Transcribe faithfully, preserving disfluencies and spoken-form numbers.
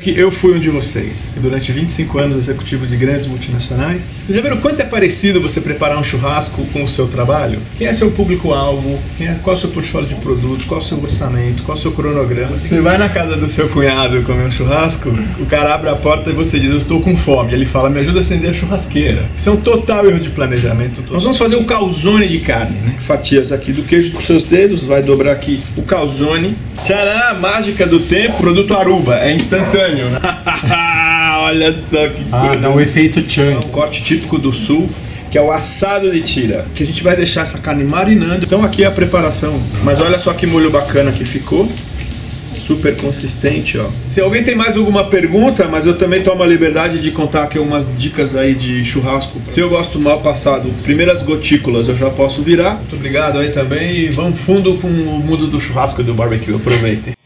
Que eu fui um de vocês, durante vinte e cinco anos executivo de grandes multinacionais. Já viram quanto é parecido você preparar um churrasco com o seu trabalho? Quem é seu público-alvo? É, qual é o seu portfólio de produtos? Qual é o seu orçamento? Qual é o seu cronograma? Você vai na casa do seu cunhado comer um churrasco, o cara abre a porta e você diz, eu estou com fome. Ele fala, me ajuda a acender a churrasqueira. Isso é um total erro de planejamento. Nós vamos fazer um calzone de carne, né? Fatias aqui do queijo com seus dedos, vai dobrar aqui o calzone. Tcharam, mágica do tempo, produto Aruba, é instantâneo. Olha só que ah, dá um efeito tchan. É um corte típico do sul, que é o assado de tira, que a gente vai deixar essa carne marinando. Então aqui é a preparação. Mas olha só que molho bacana que ficou. Super consistente, ó. Se alguém tem mais alguma pergunta, mas eu também tomo a liberdade de contar aqui umas dicas aí de churrasco. Se eu gosto mal passado, primeiras gotículas eu já posso virar. Muito obrigado aí também e vamos fundo com o mundo do churrasco e do barbecue. Aproveitem.